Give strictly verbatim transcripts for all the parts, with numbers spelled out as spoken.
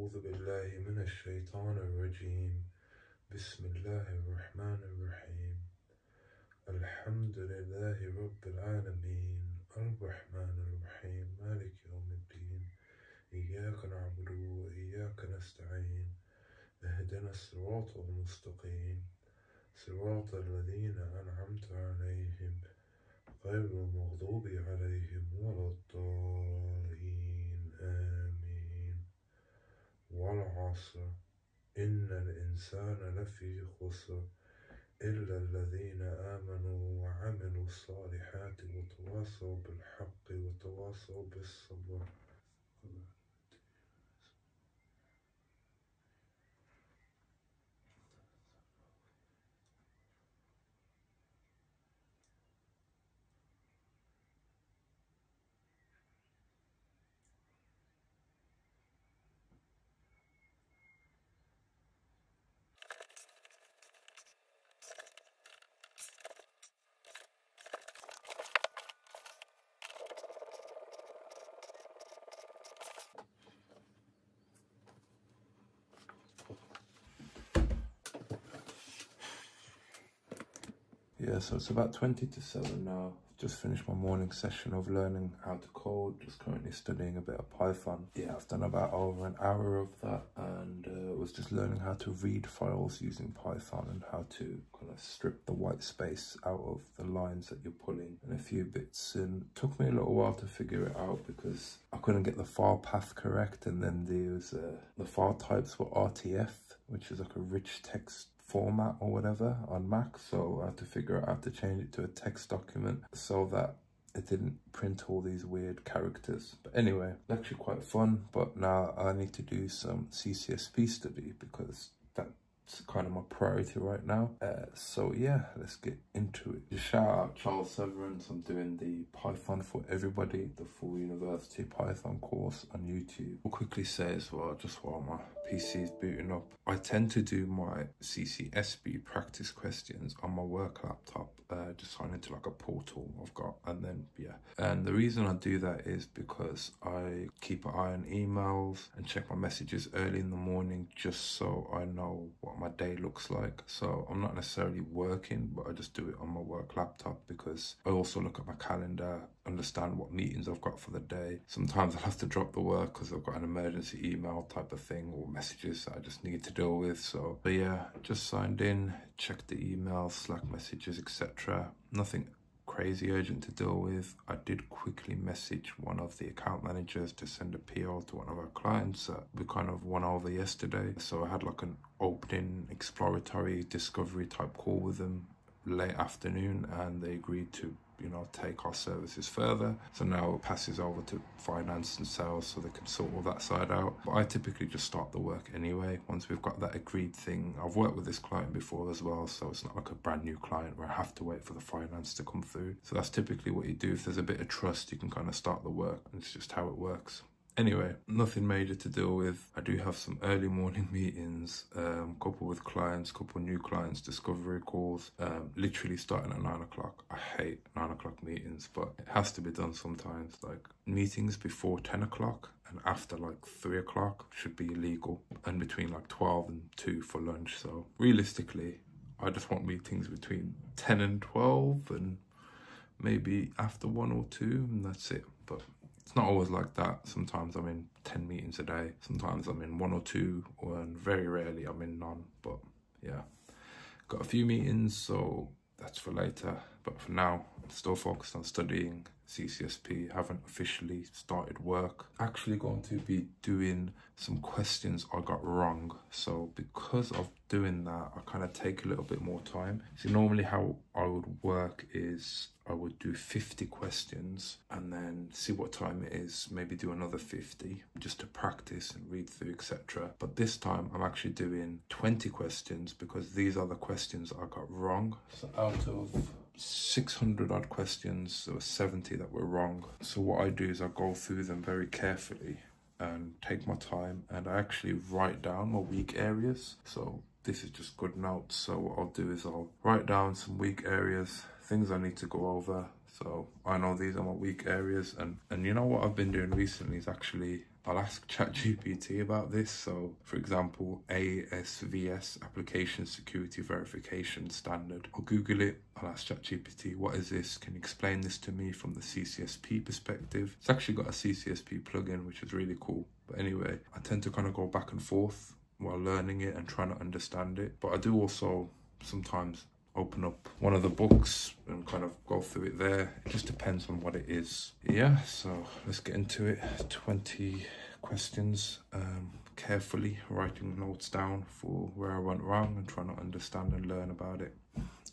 أعوذ بالله من الشيطان الرجيم بسم الله الرحمن الرحيم الحمد لله رب العالمين الرحمن الرحيم مالك يوم الدين إياك نعبد وإياك نستعين اهدنا الصراط المستقيم صراط الذين أنعمت عليهم غير المغضوب عليهم ولا الضالين آمين والعصر إن الإنسان لفي خسر إلا الذين آمنوا وعملوا الصالحات وتواصوا بالحق وتواصوا بالصبر Yeah, so it's about twenty to seven now. I've just finished my morning session of learning how to code, just currently studying a bit of Python. Yeah, I've done about over an hour of that and uh, was just learning how to read files using Python and how to kind of strip the white space out of the lines that you're pulling and a few bits in. It took me a little while to figure it out because I couldn't get the file path correct, and then these, uh, the file types were R T F, which is like a rich text format or whatever on Mac, so I had to figure out how to change it to a text document so that it didn't print all these weird characters. But anyway, actually quite fun, but now I need to do some C C S P study because that's kind of my priority right now. Uh, so yeah, let's get into it. Just shout out Charles Severance. I'm doing the Python for Everybody, the full university Python course on YouTube. I'll quickly say as well, just while my P C is booting up, I tend to do my C C S P practice questions on my work laptop, uh, just sign into like a portal I've got, and then yeah. And the reason I do that is because I keep an eye on emails and check my messages early in the morning, just so I know what my day looks like. So I'm not necessarily working, but I just do it on my work laptop because I also look at my calendar, understand what meetings I've got for the day. Sometimes I'll have to drop the work because I've got an emergency email type of thing or messages that I just need to deal with. So but yeah, just signed in, checked the emails, Slack messages, et cetera. Nothing crazy urgent to deal with. I did quickly message one of the account managers to send a P O to one of our clients that we kind of won over yesterday. So I had like an opening, exploratory, discovery type call with them late afternoon, and they agreed to, you know, take our services further. So now it passes over to finance and sales so they can sort all that side out. But I typically just start the work anyway once we've got that agreed thing. I've worked with this client before as well, so it's not like a brand new client where I have to wait for the finance to come through. So that's typically what you do. If there's a bit of trust, you can kind of start the work, and it's just how it works. Anyway, nothing major to deal with. I do have some early morning meetings, um, couple with clients, couple new clients, discovery calls, um, literally starting at nine o'clock. I hate nine o'clock meetings, but it has to be done sometimes. Like meetings before ten o'clock and after like three o'clock should be illegal, and between like twelve and two for lunch. So realistically, I just want meetings between ten and twelve and maybe after one or two, and that's it. But it's not always like that. Sometimes I'm in ten meetings a day. Sometimes I'm in one or two, or and very rarely I'm in none. But yeah, got a few meetings, so that's for later. But for now, I'm still focused on studying C C S P. Haven't officially started work. Actually going to be doing some questions I got wrong. So because of doing that, I kind of take a little bit more time. So normally how I would work is I would do fifty questions and then see what time it is, maybe do another fifty just to practice and read through, et cetera. But this time I'm actually doing twenty questions because these are the questions I got wrong. So out of six hundred odd questions, there were seventy that were wrong. So what I do is I go through them very carefully and take my time, and I actually write down my weak areas. So this is just good notes. So what I'll do is I'll write down some weak areas, things I need to go over. So I know these are my weak areas, and and you know what I've been doing recently is actually I'll ask ChatGPT about this. So for example, A S V S, Application Security Verification Standard. I'll Google it. I'll ask ChatGPT, what is this? Can you explain this to me from the C C S P perspective? It's actually got a C C S P plugin, which is really cool. But anyway, I tend to kind of go back and forth while learning it and trying to understand it. But I do also sometimes open up one of the books and kind of go through it there. It just depends on what it is. Yeah, so let's get into it. twenty questions, um, carefully writing notes down for where I went wrong and trying to understand and learn about it.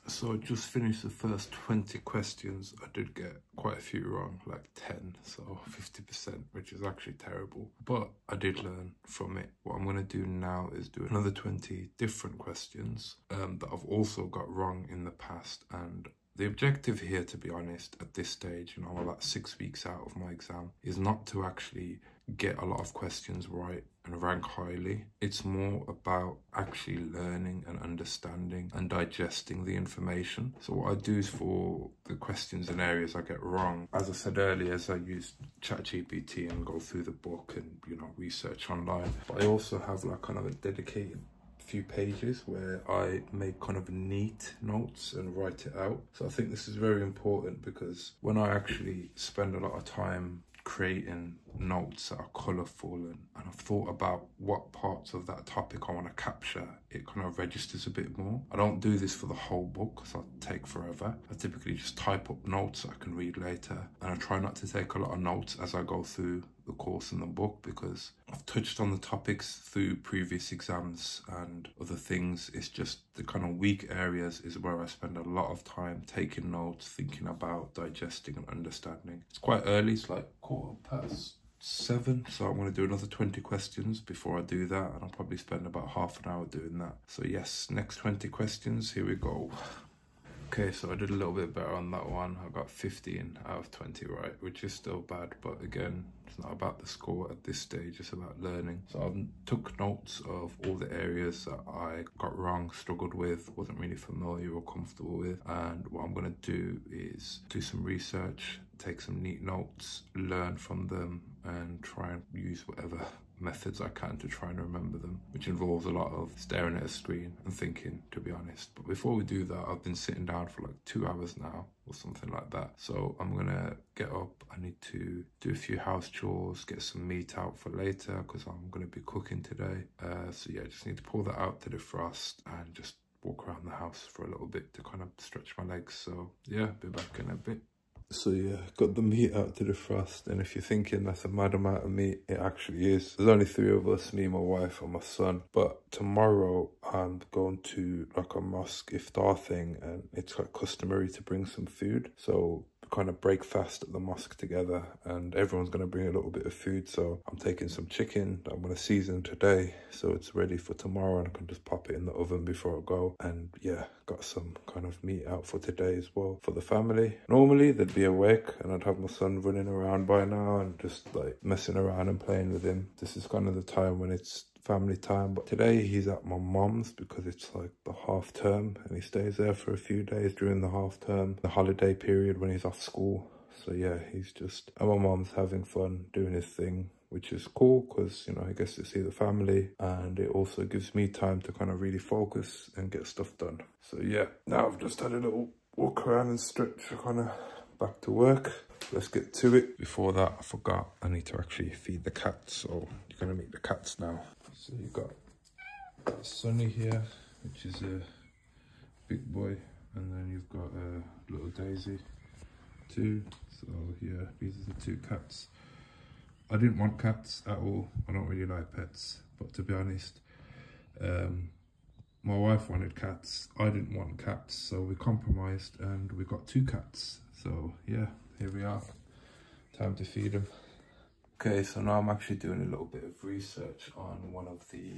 So I just finished the first twenty questions. I did get quite a few wrong, like ten, so fifty percent, which is actually terrible. But I did learn from it. What I'm going to do now is do another twenty different questions um, that I've also got wrong in the past. And the objective here, to be honest, at this stage, you know, I'm about six weeks out of my exam, is not to actually get a lot of questions right and rank highly. It's more about actually learning and understanding and digesting the information. So what I do is, for the questions and areas I get wrong, as I said earlier, is I use ChatGPT and go through the book and, you know, research online. But I also have like kind of a dedicated few pages where I make kind of neat notes and write it out. So I think this is very important, because when I actually spend a lot of time creating notes that are colourful and, and I've thought about what parts of that topic I want to capture, it kind of registers a bit more. I don't do this for the whole book, because I'll take forever. I typically just type up notes that I can read later, and I try not to take a lot of notes as I go through the course and the book, because I've touched on the topics through previous exams and other things. It's just the kind of weak areas is where I spend a lot of time taking notes, thinking about, digesting and understanding. It's quite early, it's like quarter past seven, so I'm going to do another twenty questions before I do that, and I'll probably spend about half an hour doing that. So yes, next twenty questions, here we go. Okay, so I did a little bit better on that one. I got fifteen out of twenty right, which is still bad, but again, it's not about the score at this stage, it's about learning. So I took notes of all the areas that I got wrong, struggled with, wasn't really familiar or comfortable with, and what I'm going to do is do some research, take some neat notes, learn from them, and try and use whatever methods I can to try and remember them, which involves a lot of staring at a screen and thinking, to be honest. But before we do that, I've been sitting down for like two hours now or something like that, so I'm gonna get up. I need to do a few house chores, get some meat out for later, because I'm gonna be cooking today. Uh, so yeah, I just need to pull that out to defrost and just walk around the house for a little bit to kind of stretch my legs. So yeah, be back in a bit. So yeah, got the meat out to defrost, and if you're thinking that's a mad amount of meat, it actually is. There's only three of us, me, my wife and my son. But tomorrow I'm going to like a mosque iftar thing, and it's like customary to bring some food. So kind of break fast at the mosque together, and everyone's going to bring a little bit of food. So I'm taking some chicken that I'm going to season today, so it's ready for tomorrow, and I can just pop it in the oven before I go. And yeah, got some kind of meat out for today as well for the family. Normally they'd be awake and I'd have my son running around by now and just like messing around and playing with him. This is kind of the time when it's family time, but today he's at my mum's because it's like the half term, and he stays there for a few days during the half term, the holiday period when he's off school. So yeah, he's just at my mum's having fun, doing his thing, which is cool because, you know, I guess to see the family, and it also gives me time to kind of really focus and get stuff done. So yeah, now I've just had a little walk around and stretch, kind of back to work. Let's get to it. Before that, I forgot I need to actually feed the cats, so you're gonna meet the cats now. So you've got Sunny here, which is a big boy, and then you've got a uh, little Daisy too. So yeah, these are the two cats. I didn't want cats at all. I don't really like pets, but to be honest, um, my wife wanted cats, I didn't want cats, so we compromised and we got two cats. So yeah, here we are, time to feed them. Okay, so now I'm actually doing a little bit of research on one of the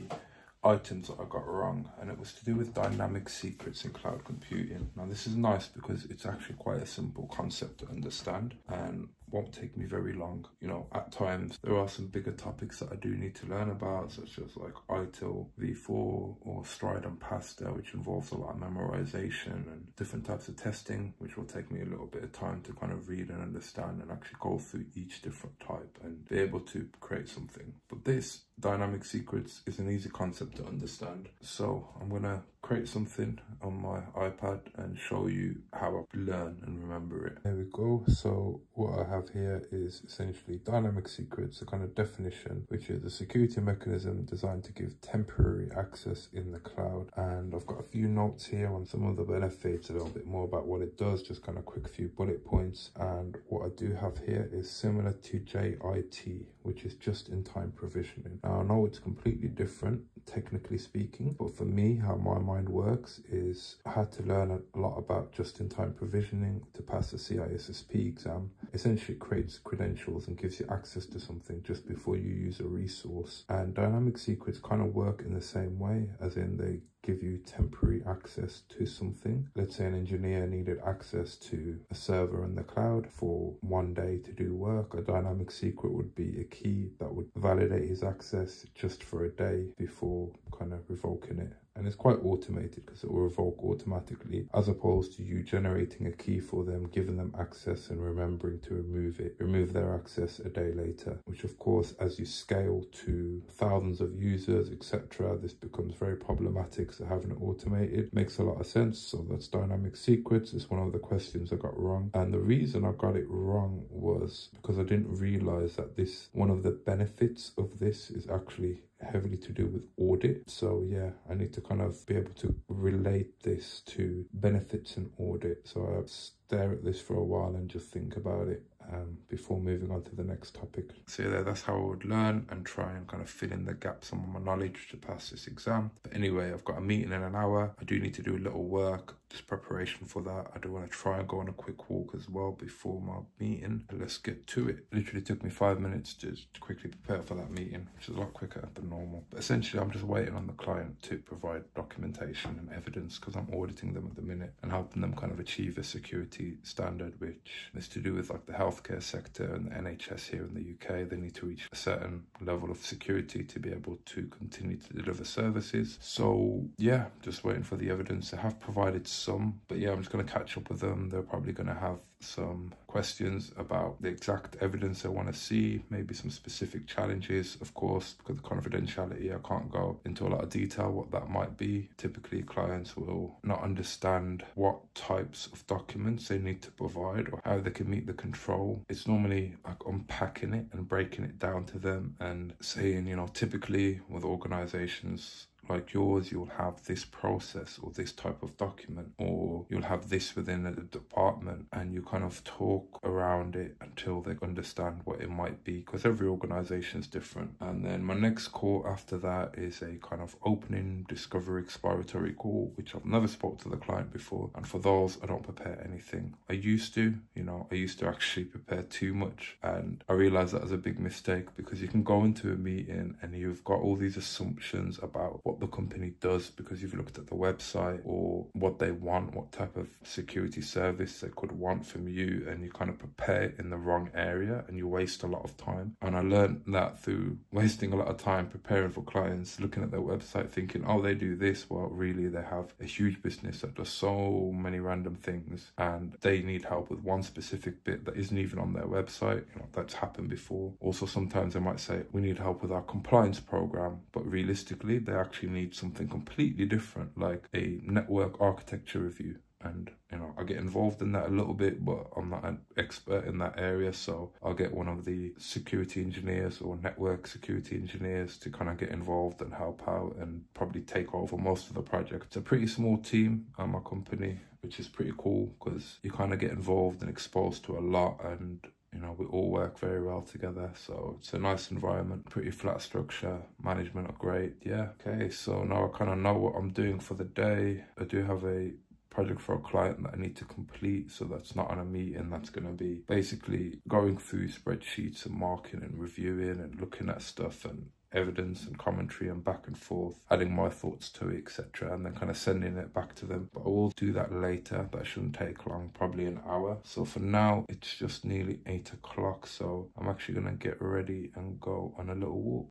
items that I got wrong, and it was to do with dynamic secrets in cloud computing. Now this is nice because it's actually quite a simple concept to understand, and won't take me very long. You know, at times there are some bigger topics that I do need to learn about, such as like I T I L V four or STRIDE and PASTA, which involves a lot of memorization and different types of testing, which will take me a little bit of time to kind of read and understand and actually go through each different type and be able to create something. But this dynamic secrets is an easy concept to understand, so I'm gonna create something on my iPad and show you how I learn and remember it. There we go. So what I have here is essentially dynamic secrets, a kind of definition, which is a security mechanism designed to give temporary access in the cloud. And I've got a few notes here on some of the benefits, a little bit more about what it does, just kind of quick few bullet points. And what I do have here is similar to J I T, which is just in time provisioning. Now I know it's completely different, technically speaking, but for me, how my mind works is I had to learn a lot about just-in-time provisioning to pass the C I S S P exam. Essentially, it creates credentials and gives you access to something just before you use a resource. And dynamic secrets kind of work in the same way, as in they give you temporary access to something. Let's say an engineer needed access to a server in the cloud for one day to do work. A dynamic secret would be a key that would validate his access just for a day before kind of revoking it. And it's quite automated because it will revoke automatically, as opposed to you generating a key for them, giving them access and remembering to remove it, remove their access a day later, which of course, as you scale to thousands of users, et cetera, this becomes very problematic. So having it automated makes a lot of sense. So that's dynamic secrets. It's one of the questions I got wrong. And the reason I got it wrong was because I didn't realize that this, one of the benefits of this is actually heavily to do with audit. So yeah, I need to kind of be able to relate this to benefits and audit. So I stare at this for a while and just think about it um, before moving on to the next topic. So yeah, that's how I would learn and try and kind of fill in the gaps on my knowledge to pass this exam. But anyway, I've got a meeting in an hour. I do need to do a little work, just preparation for that. I do want to try and go on a quick walk as well before my meeting. Let's get to it. It literally took me five minutes to quickly prepare for that meeting, which is a lot quicker than normal. But essentially, I'm just waiting on the client to provide documentation and evidence, because I'm auditing them at the minute and helping them kind of achieve a security standard, which is to do with like the healthcare sector and the N H S here in the U K. They need to reach a certain level of security to be able to continue to deliver services. So yeah, just waiting for the evidence. They have provided some, but yeah, I'm just going to catch up with them. They're probably going to have some questions about the exact evidence I want to see, maybe some specific challenges, of course, because of confidentiality, I can't go into a lot of detail what that might be. Typically, clients will not understand what types of documents they need to provide or how they can meet the control. It's normally like unpacking it and breaking it down to them and saying, you know, typically with organizations like yours, you'll have this process or this type of document, or you'll have this within a department, and you kind of talk around it until they understand what it might be, because every organization is different. And then my next call after that is a kind of opening discovery exploratory call, which I've never spoke to the client before. And for those, I don't prepare anything. I used to, you know, I used to actually prepare too much. And I realized that was a big mistake, because you can go into a meeting and you've got all these assumptions about what the company does because you've looked at the website, or what they want, what type of security service they could want from you, and you kind of prepare in the wrong area and you waste a lot of time. And I learned that through wasting a lot of time preparing for clients, looking at their website thinking, oh, they do this, well really they have a huge business that does so many random things and they need help with one specific bit that isn't even on their website. You know, that's happened before. Also, sometimes they might say we need help with our compliance program, but realistically they actually need something completely different, like a network architecture review. And you know, I get involved in that a little bit, but I'm not an expert in that area, so I'll get one of the security engineers or network security engineers to kind of get involved and help out and probably take over most of the project. It's a pretty small team at my company, which is pretty cool because you kind of get involved and exposed to a lot, and you know, we all work very well together, so it's a nice environment, pretty flat structure, management are great, yeah. Okay, so now I kind of know what I'm doing for the day. I do have a project for a client that I need to complete, so that's not on a meeting. That's going to be basically going through spreadsheets and marking and reviewing and looking at stuff and evidence and commentary and back and forth, adding my thoughts to it, et cetera, and then kind of sending it back to them. But I will do that later. That shouldn't take long, probably an hour. So for now, it's just nearly eight o'clock. So I'm actually gonna get ready and go on a little walk.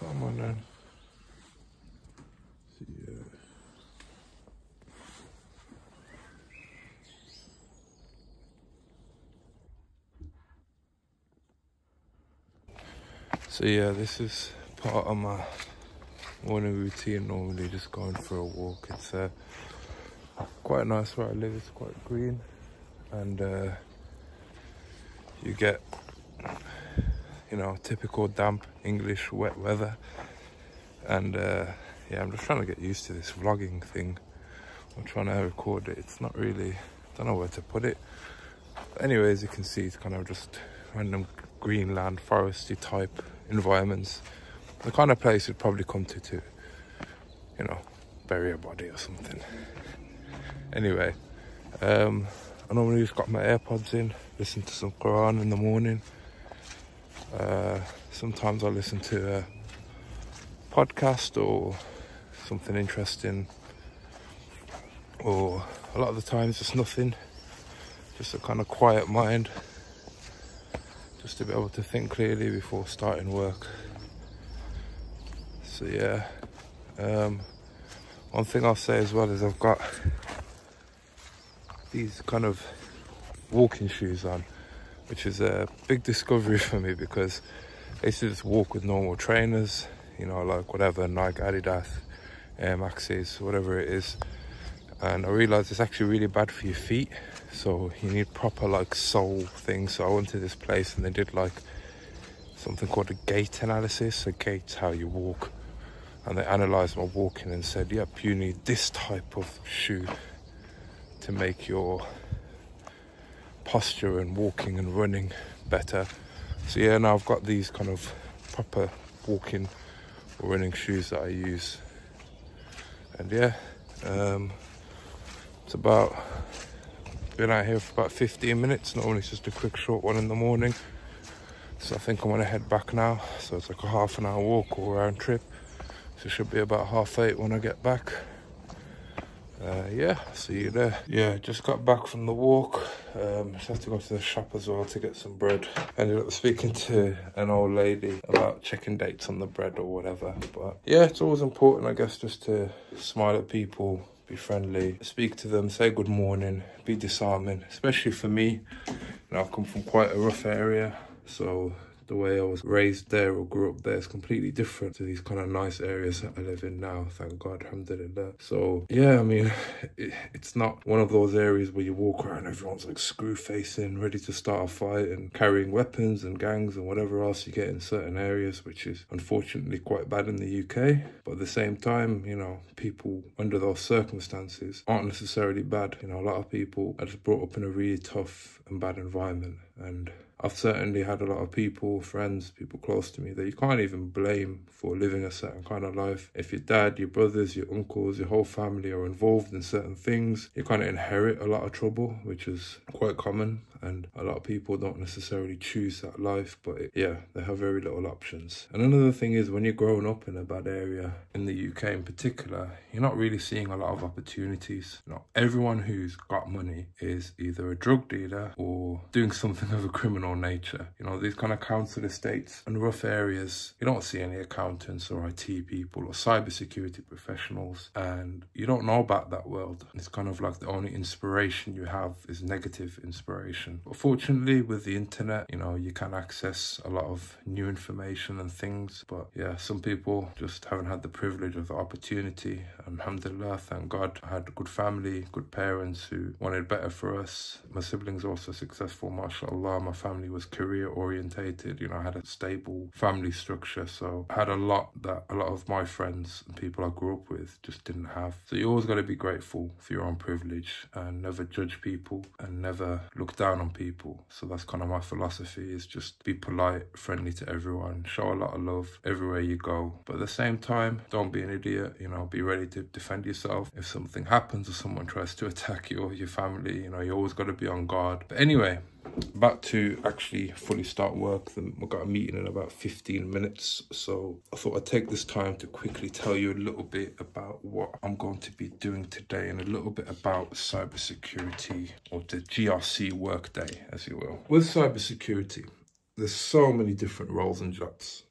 Come on then. Yeah. So yeah, this is part of my morning routine, normally just going for a walk. It's uh, quite nice where I live, it's quite green, and uh, you get, you know, typical damp English wet weather. And uh, yeah, I'm just trying to get used to this vlogging thing. I'm trying to record it, it's not really, I don't know where to put it. But anyway, as you can see, it's kind of just random greenland, foresty type environments, the kind of place you'd probably come to to, you know, bury a body or something. Anyway, um, I normally just got my AirPods in, listen to some Quran in the morning. Uh, sometimes I listen to a podcast or something interesting, or a lot of the times just nothing, just a kind of quiet mind. Just to be able to think clearly before starting work. So yeah, um, one thing I'll say as well is I've got these kind of walking shoes on, which is a big discovery for me, because I used to just walk with normal trainers, you know, like whatever, Nike, Adidas, Air Maxis, whatever it is. And I realised it's actually really bad for your feet. So you need proper like sole things. So I went to this place and they did like something called a gait analysis. So gait's how you walk. And they analysed my walking and said, yep, you need this type of shoe to make your posture and walking and running better. So yeah, now I've got these kind of proper walking or running shoes that I use. And yeah, um, it's about... been out here for about fifteen minutes. Normally it's just a quick short one in the morning, so I think I'm gonna head back now. So it's like a half an hour walk or round trip, so it should be about half eight when I get back. Uh, yeah, see you there. Yeah, just got back from the walk. um, just have to go to the shop as well to get some bread. Ended up speaking to an old lady about checking dates on the bread or whatever, but yeah, it's always important, I guess, just to smile at people, be friendly, speak to them, say good morning, be disarming, especially for me. You know, I've come from quite a rough area, so the way I was raised there or grew up there is completely different to these kind of nice areas that I live in now, thank God, alhamdulillah. So yeah, I mean, it, it's not one of those areas where you walk around, everyone's like screw facing, ready to start a fight and carrying weapons and gangs and whatever else you get in certain areas, which is unfortunately quite bad in the U K. But at the same time, you know, people under those circumstances aren't necessarily bad. You know, a lot of people are just brought up in a really tough and bad environment, and I've certainly had a lot of people, friends, people close to me that you can't even blame for living a certain kind of life. If your dad, your brothers, your uncles, your whole family are involved in certain things, you kind of inherit a lot of trouble, which is quite common. And a lot of people don't necessarily choose that life, but it, yeah, they have very little options. And another thing is, when you're growing up in a bad area, in the U K in particular, you're not really seeing a lot of opportunities. Not everyone who's got money is either a drug dealer or doing something of a criminal nature. You know, these kind of council estates and rough areas, you don't see any accountants or I T people or cybersecurity professionals, and you don't know about that world. It's kind of like the only inspiration you have is negative inspiration. But fortunately, with the internet, you know, you can access a lot of new information and things. But yeah, some people just haven't had the privilege or the opportunity. And alhamdulillah, thank God, I had a good family, good parents who wanted better for us. My siblings are also successful, mashallah. My family was career orientated. You know, I had a stable family structure. So I had a lot that a lot of my friends and people I grew up with just didn't have. So you always got to be grateful for your own privilege and never judge people and never look down on people. So that's kind of my philosophy, is just be polite, friendly to everyone, show a lot of love everywhere you go, but at the same time, don't be an idiot. You know, be ready to defend yourself if something happens or someone tries to attack you or your family. You know, you always got to be on guard. But anyway, About to actually fully start work. We've got a meeting in about fifteen minutes, so I thought I'd take this time to quickly tell you a little bit about what I'm going to be doing today and a little bit about cybersecurity, or the G R C workday, as you will. With cybersecurity, there's so many different roles and jobs.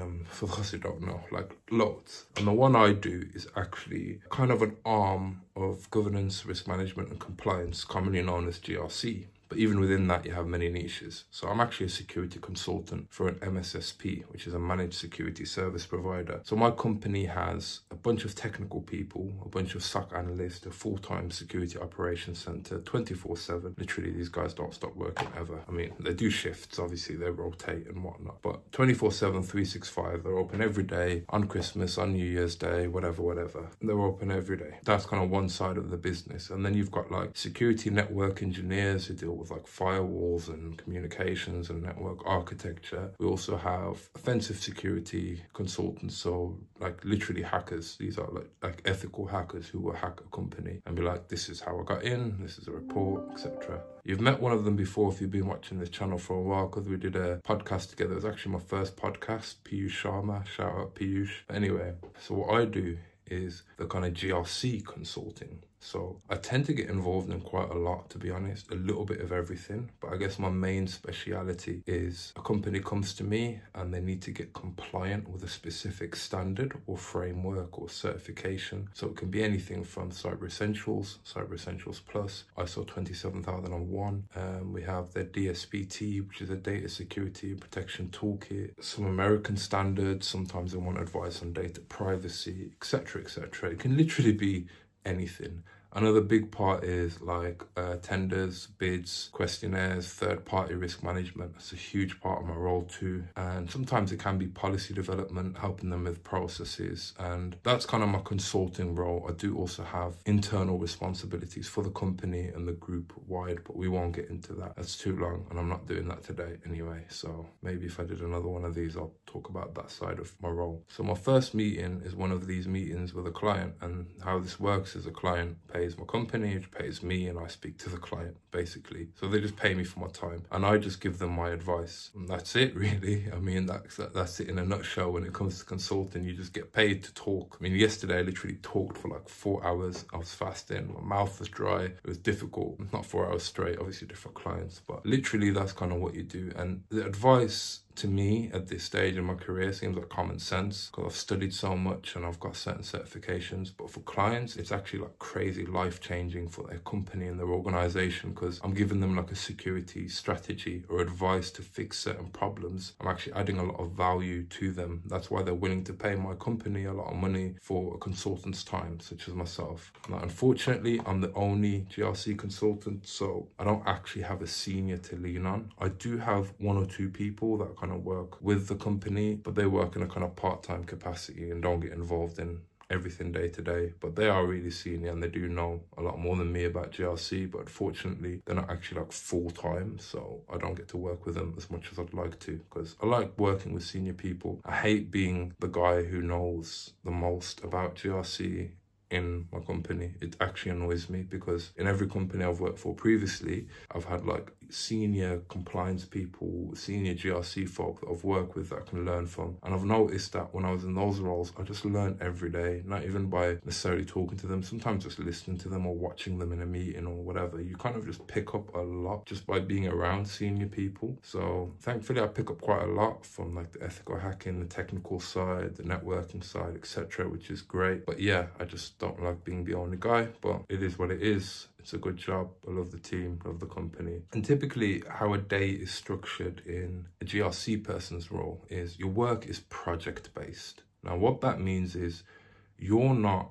Um, for those who don't know, like loads. And the one I do is actually kind of an arm of governance, risk management and compliance, commonly known as G R C. But even within that, you have many niches. So I'm actually a security consultant for an M S S P, which is a managed security service provider. So my company has a bunch of technical people, a bunch of S O C analysts, a full-time security operations center, twenty-four seven. Literally, these guys don't stop working ever. I mean, they do shifts, obviously, they rotate and whatnot. But twenty-four seven, three sixty-five, they're open every day, on Christmas, on New Year's Day, whatever, whatever. They're open every day. That's kind of one side of the business. And then you've got like security network engineers who deal with like firewalls and communications and network architecture. We also have offensive security consultants, so like literally hackers. These are like, like ethical hackers who will hack a company and be like, this is how I got in, this is a report, et cetera. You've met one of them before if you've been watching this channel for a while, because we did a podcast together. It was actually my first podcast, Piyush Sharma, shout out Piyush. Anyway, so what I do is the kind of G R C consulting. So I tend to get involved in quite a lot, to be honest, a little bit of everything. But I guess my main speciality is a company comes to me and they need to get compliant with a specific standard or framework or certification. So it can be anything from Cyber Essentials, Cyber Essentials Plus, I S O two seven zero zero one. Um, we have the D S P T, which is a data security and protection toolkit, some American standards. Sometimes they want advice on data privacy, et cetera, et cetera. It can literally be anything. Another big part is like uh, tenders, bids, questionnaires, third-party risk management. That's a huge part of my role too. And sometimes it can be policy development, helping them with processes. And that's kind of my consulting role. I do also have internal responsibilities for the company and the group wide, but we won't get into that. That's too long and I'm not doing that today anyway. So maybe if I did another one of these, I'll talk about that side of my role. So my first meeting is one of these meetings with a client, and how this works is a client pays pays my company, which pays me, and I speak to the client, basically. So they just pay me for my time, and I just give them my advice. And that's it, really. I mean, that's, that's it in a nutshell. When it comes to consulting, you just get paid to talk. I mean, yesterday I literally talked for like four hours. I was fasting, my mouth was dry. It was difficult, not four hours straight, obviously different clients, but literally that's kind of what you do. And the advice to me at this stage in my career seems like common sense, because I've studied so much and I've got certain certifications. But for clients, it's actually like crazy life-changing for their company and their organization, because I'm giving them like a security strategy or advice to fix certain problems. I'm actually adding a lot of value to them. That's why they're willing to pay my company a lot of money for a consultant's time, such as myself. Now, unfortunately, I'm the only G R C consultant, so I don't actually have a senior to lean on. I do have one or two people that kind of work with the company, but they work in a kind of part-time capacity and don't get involved in everything day to day. But they are really senior and they do know a lot more than me about G R C, but unfortunately they're not actually like full-time, so I don't get to work with them as much as I'd like to, because I like working with senior people. I hate being the guy who knows the most about G R C in my company. It actually annoys me, because in every company I've worked for previously, I've had like senior compliance people, senior G R C folk that I've worked with that I can learn from. And I've noticed that when I was in those roles, I just learned every day, not even by necessarily talking to them, sometimes just listening to them or watching them in a meeting or whatever. You kind of just pick up a lot just by being around senior people. So thankfully I pick up quite a lot from like the ethical hacking, the technical side, the networking side, et cetera, which is great. But yeah, I just don't like being the only guy, but it is what it is. It's a good job. I love the team, love the company. And typically how a day is structured in a G R C person's role is your work is project-based. Now what that means is you're not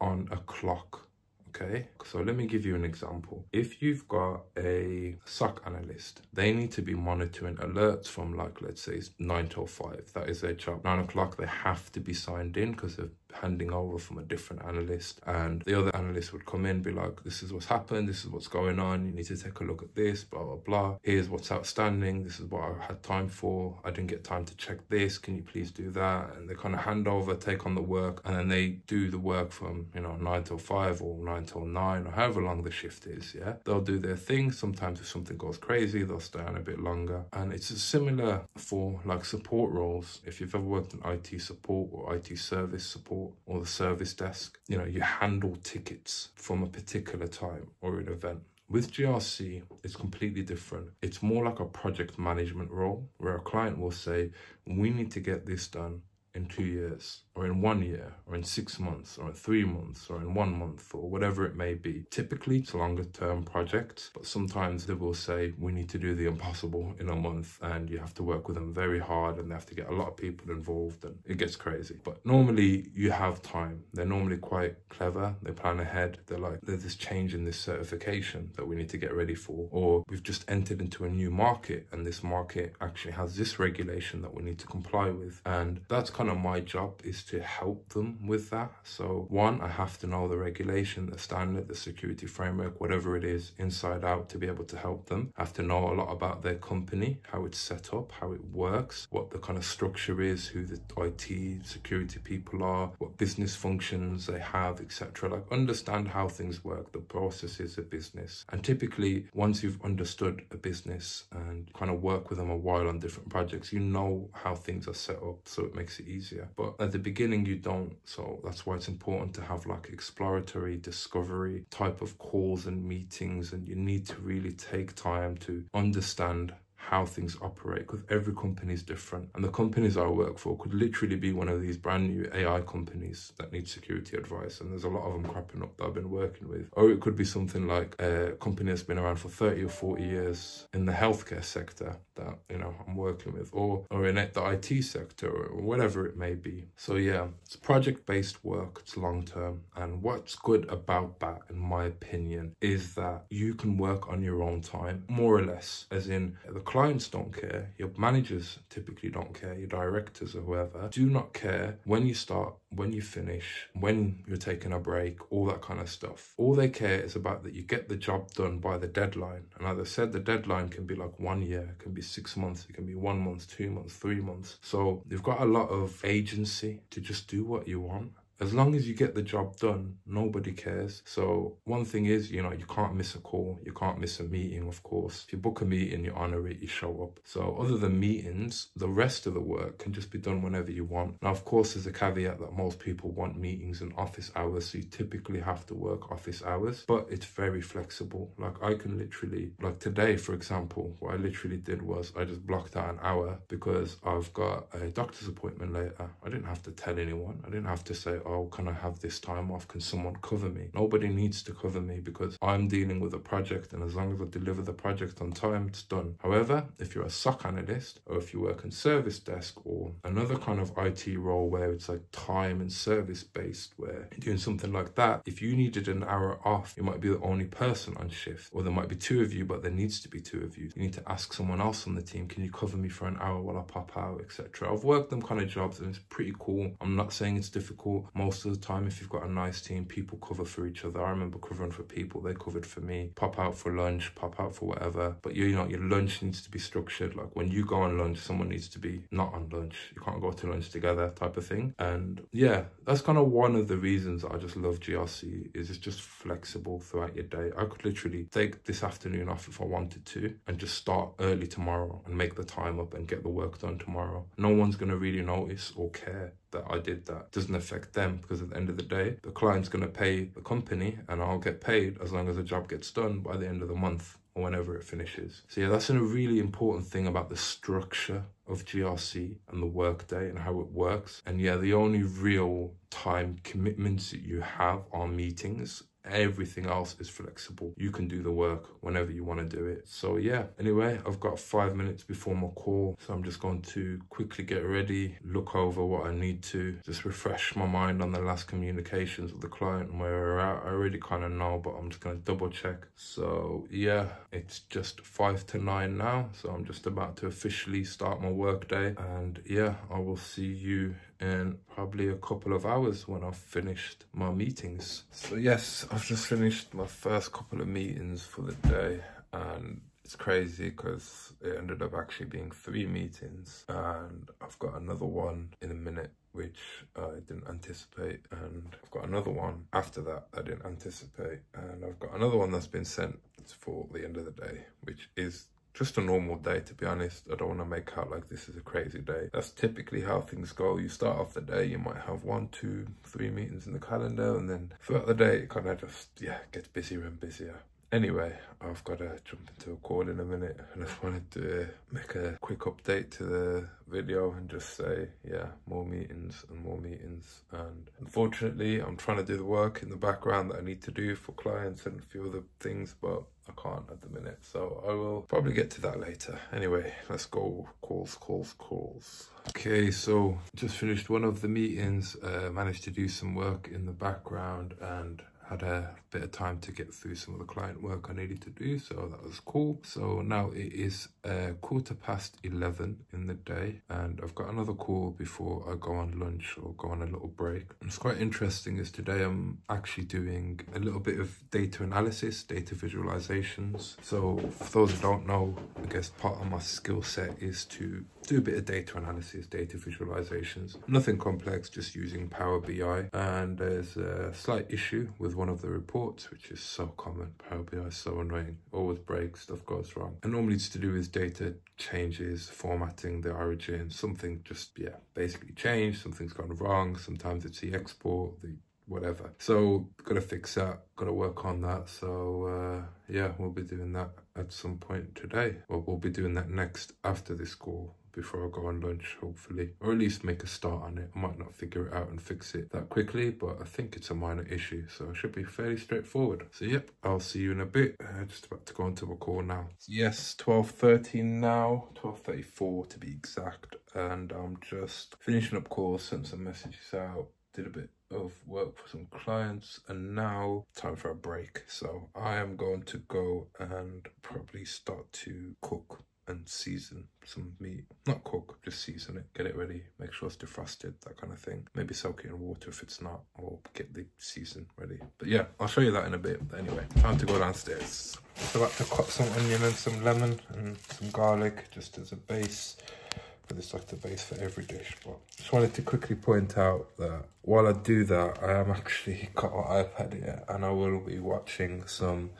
on a clock, okay? So let me give you an example. If you've got a S O C analyst, they need to be monitoring alerts from like, let's say nine till five. That is their job. Nine o'clock, they have to be signed in because they've handing over from a different analyst, and the other analyst would come in, be like, this is what's happened, this is what's going on, you need to take a look at this, blah blah blah, here's what's outstanding, this is what I had time for, I didn't get time to check this, can you please do that? And they kind of hand over, take on the work, and then they do the work from, you know, nine till five or nine till nine or however long the shift is. Yeah, they'll do their thing. Sometimes if something goes crazy, they'll stay on a bit longer, and it's similar for like support roles. If you've ever worked in I T support or I T service support or the service desk, you know, you handle tickets from a particular time or an event. With G R C, it's completely different. It's more like a project management role where a client will say, we need to get this done in two years or in one year or in six months or in three months or in one month or whatever it may be. Typically, it's a longer term project, but sometimes they will say, we need to do the impossible in a month, and you have to work with them very hard and they have to get a lot of people involved and it gets crazy. But normally you have time. They're normally quite clever. They plan ahead. They're like, there's this change in this certification that we need to get ready for, or we've just entered into a new market and this market actually has this regulation that we need to comply with. And that's kind of my job, is to help them with that. So one, I have to know the regulation, the standard, the security framework, whatever it is, inside out, to be able to help them. I have to know a lot about their company, how it's set up, how it works, what the kind of structure is, who the I T security people are, what business functions they have, et cetera. Like, understand how things work, the processes of business. And typically, once you've understood a business and kind of work with them a while on different projects, you know how things are set up, so it makes it easier. But at the beginning you don't, so that's why it's important to have like exploratory, discovery type of calls and meetings, and you need to really take time to understand how things operate, because every company is different. And the companies I work for could literally be one of these brand new A I companies that need security advice, and there's a lot of them cropping up that I've been working with. Or it could be something like a company that's been around for thirty or forty years in the healthcare sector that, you know, I'm working with, or, or in the I T sector, or whatever it may be. So yeah, it's project-based work, it's long-term. And what's good about that, in my opinion, is that you can work on your own time, more or less, as in the clients don't care, your managers typically don't care, your directors or whoever do not care when you start, when you finish, when you're taking a break, all that kind of stuff. All they care is about that you get the job done by the deadline. And as I said, the deadline can be like one year, it can be six months, it can be one month, two months, three months. So you've got a lot of agency to just do what you want. As long as you get the job done, nobody cares. So one thing is, you know, you can't miss a call. You can't miss a meeting, of course. If you book a meeting, you honor it, you show up. So other than meetings, the rest of the work can just be done whenever you want. Now, of course, there's a caveat that most people want meetings in office hours. So you typically have to work office hours, but it's very flexible. Like, I can literally, like today, for example, what I literally did was I just blocked out an hour because I've got a doctor's appointment later. I didn't have to tell anyone. I didn't have to say, oh, can I have this time off? Can someone cover me? Nobody needs to cover me because I'm dealing with a project, and as long as I deliver the project on time, it's done. However, if you're a S O C analyst, or if you work in service desk or another kind of I T role where it's like time and service based, where you're doing something like that, if you needed an hour off, you might be the only person on shift, or there might be two of you, but there needs to be two of you. You need to ask someone else on the team, can you cover me for an hour while I pop out, et cetera. I've worked them kind of jobs and it's pretty cool. I'm not saying it's difficult. Most of the time, if you've got a nice team, people cover for each other. I remember covering for people, they covered for me. Pop out for lunch, pop out for whatever. But you, you know, your lunch needs to be structured. Like, when you go on lunch, someone needs to be not on lunch. You can't go to lunch together type of thing. And yeah, that's kind of one of the reasons I just love G R C, is it's just flexible throughout your day. I could literally take this afternoon off if I wanted to and just start early tomorrow and make the time up and get the work done tomorrow. No one's going to really notice or care that I did that. It doesn't affect them, because at the end of the day, the client's going to pay the company and I'll get paid as long as the job gets done by the end of the month or whenever it finishes. So yeah, that's a really important thing about the structure of G R C and the workday and how it works. And yeah, the only real time commitments that you have are meetings. Everything else is flexible. You can do the work whenever you want to do it. So yeah, anyway, I've got five minutes before my call, so I'm just going to quickly get ready, look over what I need to, just refresh my mind on the last communications with the client and where we're at. I already kind of know, but I'm just going to double check. So yeah, it's just five to nine now, so I'm just about to officially start my work day. And yeah, I will see you in probably a couple of hours when I've finished my meetings. So yes, I've just finished my first couple of meetings for the day, and it's crazy because it ended up actually being three meetings, and I've got another one in a minute which I didn't anticipate, and I've got another one after that I didn't anticipate, and I've got another one that's been sent for the end of the day, which is just a normal day, to be honest. I don't want to make out like this is a crazy day. That's typically how things go. You start off the day, you might have one, two, three meetings in the calendar, and then throughout the day it kind of just, yeah, gets busier and busier. Anyway, I've got to jump into a call in a minute. I just wanted to make a quick update to the video and just say, yeah, more meetings and more meetings. And unfortunately, I'm trying to do the work in the background that I need to do for clients and a few other things, but I can't at the minute. So I will probably get to that later. Anyway, let's go. Calls, calls, calls. Okay, so just finished one of the meetings, uh, managed to do some work in the background and had a bit of time to get through some of the client work I needed to do, so that was cool. So now it is uh, quarter past eleven in the day, and I've got another call before I go on lunch or go on a little break. And it's quite interesting is today I'm actually doing a little bit of data analysis, data visualizations. So for those who don't know, I guess part of my skill set is to do a bit of data analysis, data visualizations, nothing complex, just using Power B I. And there's a slight issue with one of the reports, which is so common. Power B I is so annoying, always breaks, stuff goes wrong, and normally it's to do with data changes, formatting, the origin, something just, yeah, basically changed, something's gone wrong. Sometimes it's the export, the whatever, so gotta fix that, gotta work on that. So uh yeah, we'll be doing that at some point today, or we'll be doing that next after this call before I go on lunch, hopefully, or at least make a start on it. I might not figure it out and fix it that quickly, but I think it's a minor issue, so it should be fairly straightforward. So yep, I'll see you in a bit. Uh, just about to go into a call now. Yes, twelve thirty now, twelve thirty-four to be exact, and I'm just finishing up calls, sent some messages out, did a bit of work for some clients, and now time for a break. So I am going to go and probably start to cook and season some meat. Not cook, just season it, get it ready, make sure it's defrosted, that kind of thing. Maybe soak it in water if it's not, or get the season ready. But yeah, I'll show you that in a bit. But anyway, time to go downstairs. So I like to cut some onion and some lemon and some garlic just as a base, but it's like the base for every dish. But just wanted to quickly point out that while I do that, I am actually got my iPad here, and I will be watching some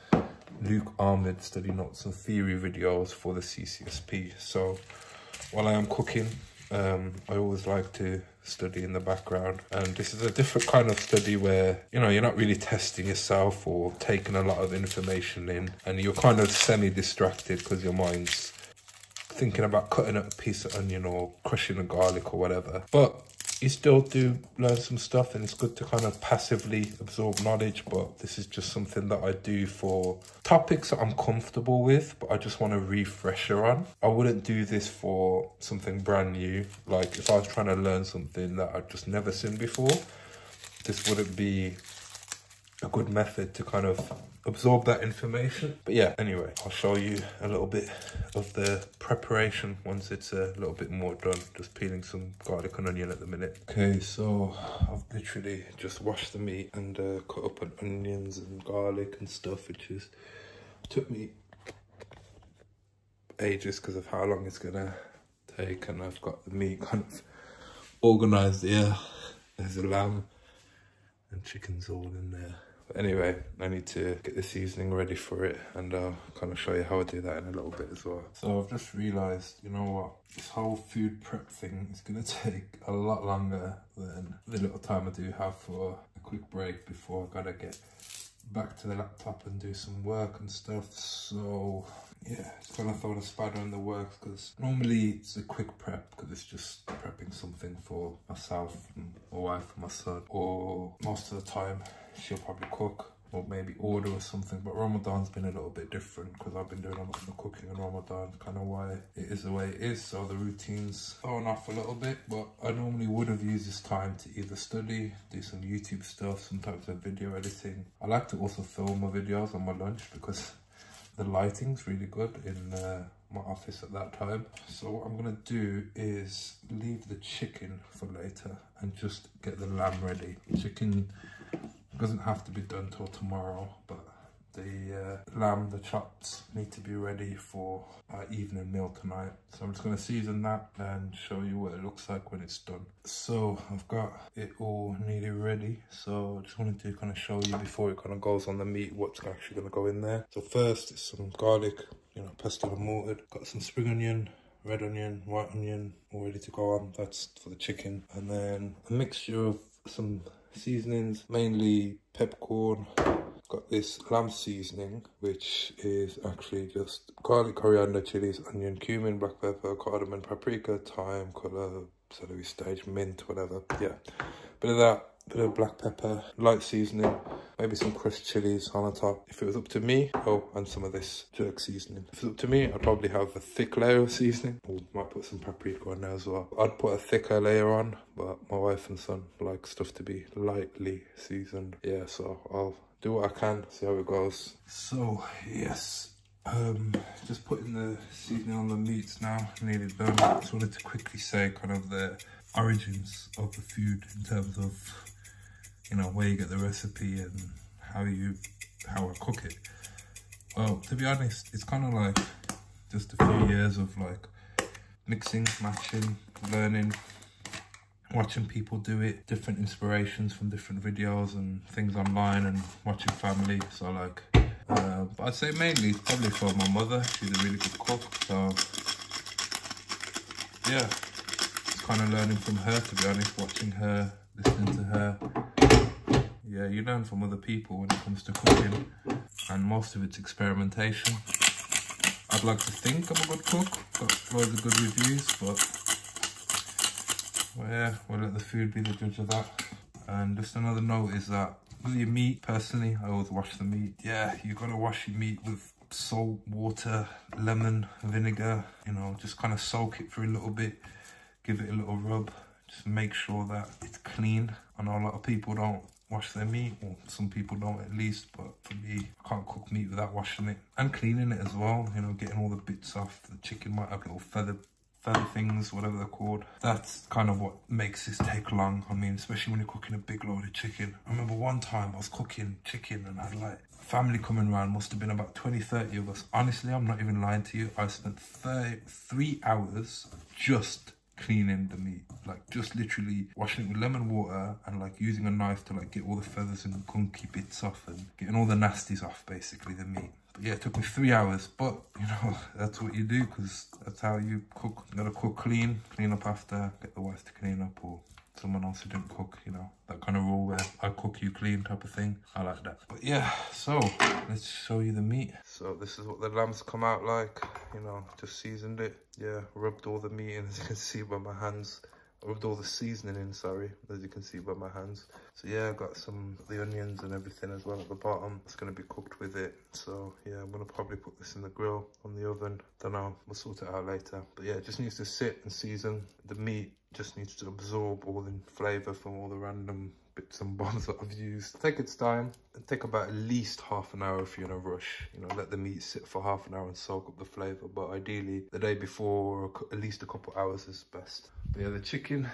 Luke Ahmed study notes and theory videos for the C C S P. So while I am cooking, um I always like to study in the background, and this is a different kind of study where, you know, you're not really testing yourself or taking a lot of information in, and you're kind of semi-distracted because your mind's thinking about cutting up a piece of onion or crushing a garlic or whatever. But you still do learn some stuff, and it's good to kind of passively absorb knowledge. But this is just something that I do for topics that I'm comfortable with, but I just want a refresher on. I wouldn't do this for something brand new. Like if I was trying to learn something that I've just never seen before, this wouldn't be a good method to kind of absorb that information. But yeah, anyway, I'll show you a little bit of the preparation once it's a little bit more done. Just peeling some garlic and onion at the minute. Okay, so I've literally just washed the meat and uh, cut up on onions and garlic and stuff, which is took me ages because of how long it's gonna take. And I've got the meat kind of organized here. There's a lamb and chicken's all in there. Anyway, I need to get the seasoning ready for it, and I'll kind of show you how I do that in a little bit as well. So I've just realised, you know what, this whole food prep thing is going to take a lot longer than the little time I do have for a quick break before I've got to get back to the laptop and do some work and stuff. So yeah, just kind of thrown a spider in the works, because normally it's a quick prep, because it's just prepping something for myself and my wife and my son, or most of the time she'll probably cook or maybe order or something. But Ramadan's been a little bit different because I've been doing a lot of the cooking in Ramadan, kind of why it is the way it is. So the routine's thrown off a little bit, but I normally would have used this time to either study, do some YouTube stuff, some types of video editing. I like to also film my videos on my lunch because the lighting's really good in uh, my office at that time. So what I'm gonna do is leave the chicken for later and just get the lamb ready. Chicken doesn't have to be done till tomorrow, but the uh, lamb, the chops, need to be ready for our evening meal tonight. So I'm just gonna season that and show you what it looks like when it's done. So I've got it all nearly ready. So I just wanted to kind of show you before it kind of goes on the meat, what's actually gonna go in there. So first it's some garlic, you know, pesto and mortared. Got some spring onion, red onion, white onion, all ready to go on. That's for the chicken. And then a mixture of some seasonings, mainly peppercorn. Got this lamb seasoning, which is actually just garlic, coriander, chilies, onion, cumin, black pepper, cardamom, paprika, thyme, colour, celery stage, mint, whatever. Yeah, bit of that, bit of black pepper, light seasoning, maybe some crushed chilies on the top. If it was up to me, oh, and some of this jerk seasoning. If it was up to me, I'd probably have a thick layer of seasoning. Or might put some paprika on there as well. I'd put a thicker layer on, but my wife and son like stuff to be lightly seasoned. Yeah, so I'll do what I can, see how it goes. So yes, um, just putting the seasoning on the meats now, nearly done. I just wanted to quickly say kind of the origins of the food in terms of, you know, where you get the recipe and how you, how I cook it. Well, to be honest, it's kind of like just a few years of like mixing, matching, learning, watching people do it, different inspirations from different videos and things online and watching family. So like, uh, but I'd say mainly it's probably for my mother. She's a really good cook. So yeah, it's kind of learning from her, to be honest, watching her, listening to her. Yeah, you learn from other people when it comes to cooking, and most of it's experimentation. I'd like to think I'm a good cook, got loads of good reviews, but well, yeah, we'll let the food be the judge of that. And just another note is that with your meat, personally, I always wash the meat. Yeah, you've got to wash your meat with salt, water, lemon, vinegar, you know, just kind of soak it for a little bit, give it a little rub, just make sure that it's clean. I know a lot of people don't wash their meat, or some people don't at least, but for me, I can't cook meat without washing it and cleaning it as well, you know, getting all the bits off. The chicken might have little feather feather things, whatever they're called. That's kind of what makes this take long. I mean, especially when you're cooking a big load of chicken. I remember one time I was cooking chicken and I had like family coming around, must have been about twenty, thirty of us. Honestly, I'm not even lying to you. I spent three hours just cleaning the meat, like just literally washing it with lemon water and like using a knife to like get all the feathers and gunky bits off and getting all the nasties off, basically, the meat. But yeah, it took me three hours, but you know, that's what you do, because that's how you cook. You gotta cook clean, clean up after, get the wife to clean up or someone else who didn't cook, you know, that kind of rule where I cook, you clean type of thing. I like that. But yeah, so let's show you the meat. So this is what the lamb's come out like, you know, just seasoned it. Yeah, rubbed all the meat in, as you can see by my hands. Rubbed all the seasoning in, sorry, as you can see by my hands. So yeah, I've got some of the onions and everything as well at the bottom. It's going to be cooked with it. So yeah, I'm going to probably put this in the grill on the oven. Don't know, we'll sort it out later. But yeah, it just needs to sit and season. The meat just needs to absorb all the flavour from all the random bits and bobs that I've used. Take its time. It'll take about at least half an hour if you're in a rush. You know, let the meat sit for half an hour and soak up the flavour. But ideally, the day before, or at least a couple of hours is best. But yeah, the chicken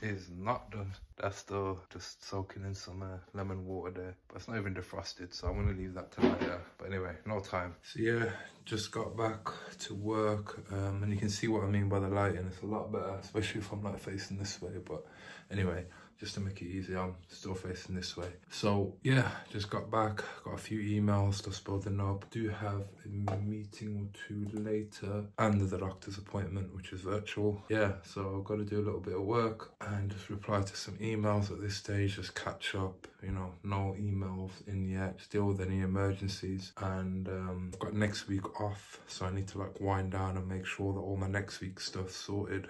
is not done. That's still just soaking in some uh, lemon water there. But it's not even defrosted, so I'm going to leave that to later. But anyway, no time. So yeah, just got back to work. Um, and you can see what I mean by the lighting. It's a lot better, especially if I'm like facing this way. But anyway, just to make it easy, I'm still facing this way. So yeah, just got back, got a few emails, stuff's building up. Do have a meeting or two later and the doctor's appointment, which is virtual. Yeah, so I've got to do a little bit of work and just reply to some emails at this stage, just catch up, you know, no emails in yet, just deal with any emergencies. And um, I've got next week off, so I need to like wind down and make sure that all my next week's stuff's sorted.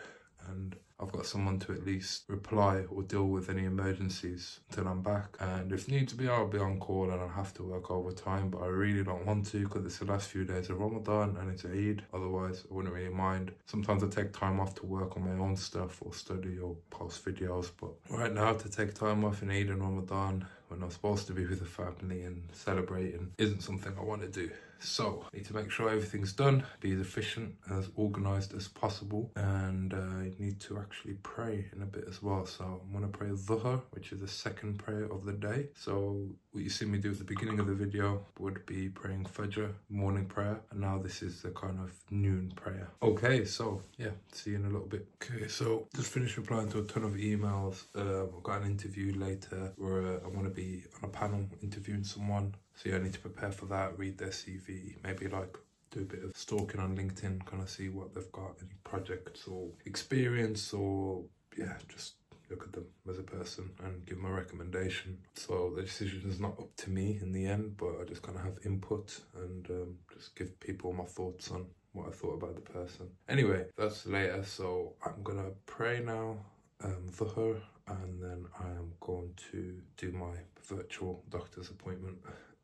And I've got someone to at least reply or deal with any emergencies until I'm back. And if need to be, I'll be on call and I'll have to work overtime, but I really don't want to because it's the last few days of Ramadan and it's Eid. Otherwise, I wouldn't really mind. Sometimes I take time off to work on my own stuff or study or post videos, but right now to take time off in Eid and Ramadan when I'm supposed to be with the family and celebrating isn't something I want to do. So I need to make sure everything's done, be as efficient, as organised as possible, and uh, I need to actually pray in a bit as well. So I'm going to pray Zuhr, which is the second prayer of the day. So what you see me do at the beginning of the video would be praying Fajr, morning prayer, and now this is the kind of noon prayer. Okay, so yeah, see you in a little bit. Okay, so just finished replying to a ton of emails. Uh, I've got an interview later where uh, I'm going to be on a panel interviewing someone, so yeah, I need to prepare for that, read their C V, maybe like do a bit of stalking on LinkedIn, kind of see what they've got, any projects or experience, or yeah, just look at them as a person and give them a recommendation. So the decision is not up to me in the end, but I just kind of have input and um, just give people my thoughts on what I thought about the person. Anyway, that's later, so I'm gonna pray now um, for her, and then I am going to do my virtual doctor's appointment,